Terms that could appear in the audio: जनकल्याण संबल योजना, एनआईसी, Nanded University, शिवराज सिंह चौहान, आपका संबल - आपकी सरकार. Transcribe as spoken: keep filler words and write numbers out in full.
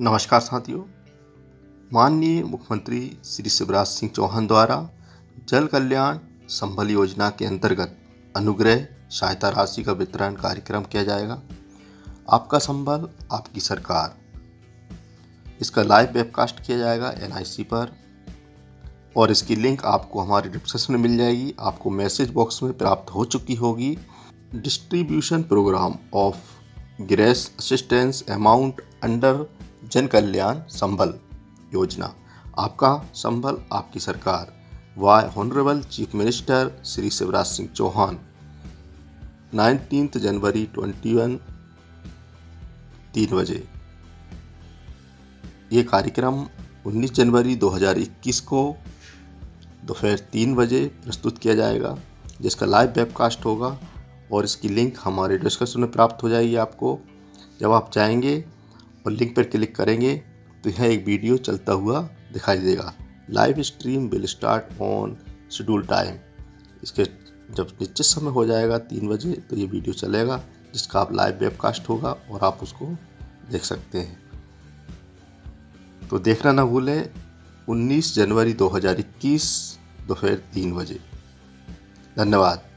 नमस्कार साथियों, माननीय मुख्यमंत्री श्री शिवराज सिंह चौहान द्वारा जनकल्याण संबल योजना के अंतर्गत अनुग्रह सहायता राशि का वितरण कार्यक्रम किया जाएगा। आपका संबल आपकी सरकार, इसका लाइव वेबकास्ट किया जाएगा एन आई सी पर और इसकी लिंक आपको हमारे डिस्क्रिप्शन में मिल जाएगी। आपको मैसेज बॉक्स में प्राप्त हो चुकी होगी। Distribution programme of grace assistance amount under Jan Kalyan Sambal Yojana, आपका संबल आपकी सरकार, by honourable chief minister Shri शिवराज सिंह चौहान, उन्नीस जनवरी इक्कीस, तीन बजे। ये कार्यक्रम उन्नीस जनवरी दो हज़ार इक्कीस को दोपहर तीन बजे प्रस्तुत किया जाएगा, जिसका लाइव वेबकास्ट होगा और इसकी लिंक हमारे डिस्क्रिप्शन में प्राप्त हो जाएगी। आपको जब आप जाएंगे और लिंक पर क्लिक करेंगे तो यह एक वीडियो चलता हुआ दिखाई देगा। Live stream will start on schedule time. इसके जब निश्चित समय हो जाएगा तीन बजे तो ये वीडियो चलेगा, जिसका आप लाइव वेबकास्ट होगा और आप उसको देख सकते हैं। तो देखना ना भूलें, उन्नीस जनवरी दो हज़ार इक्कीस दोपहर तीन बजे। धन्यवाद।